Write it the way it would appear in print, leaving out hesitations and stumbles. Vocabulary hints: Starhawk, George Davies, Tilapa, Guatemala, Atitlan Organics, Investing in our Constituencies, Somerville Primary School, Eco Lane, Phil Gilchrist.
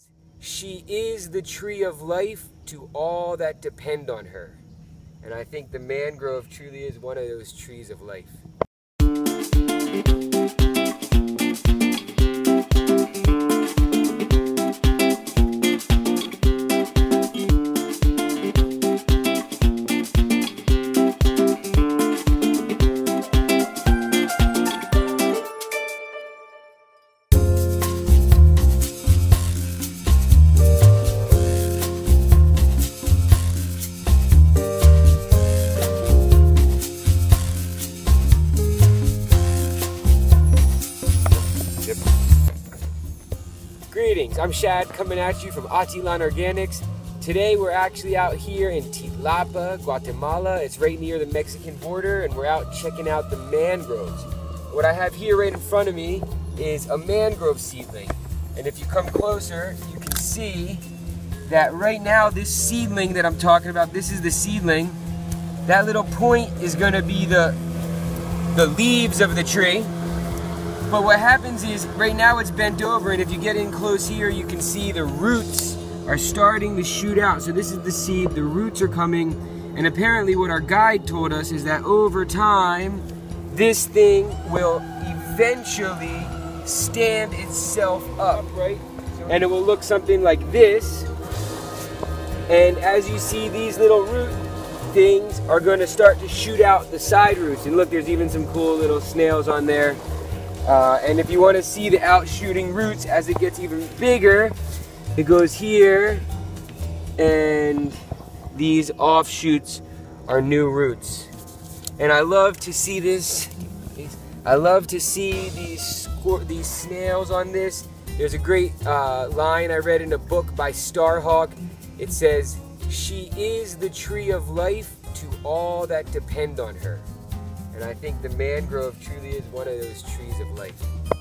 says, "She is the tree of life to all that depend on her." And I think the mangrove truly is one of those trees of life. Greetings, I'm Shad coming at you from Atitlan Organics. Today we're actually out here in Tilapa, Guatemala. It's right near the Mexican border, and we're out checking out the mangroves. What I have here right in front of me is a mangrove seedling. And if you come closer, you can see that right now this seedling that I'm talking about, this is the seedling. That little point is going to be the leaves of the tree. But what happens is, right now it's bent over, and if you get in close here, you can see the roots are starting to shoot out. So this is the seed, the roots are coming, and apparently what our guide told us is that over time, this thing will eventually stand itself up, right? And it will look something like this. And as you see, these little root things are gonna start to shoot out the side roots. And look, there's even some cool little snails on there. And if you want to see the outshooting roots as it gets even bigger, it goes here, and these offshoots are new roots. And I love to see this. I love to see these snails on this. There's a great line I read in a book by Starhawk. It says, "She is the tree of life to all that depend on her." And I think the mangrove truly is one of those trees of life.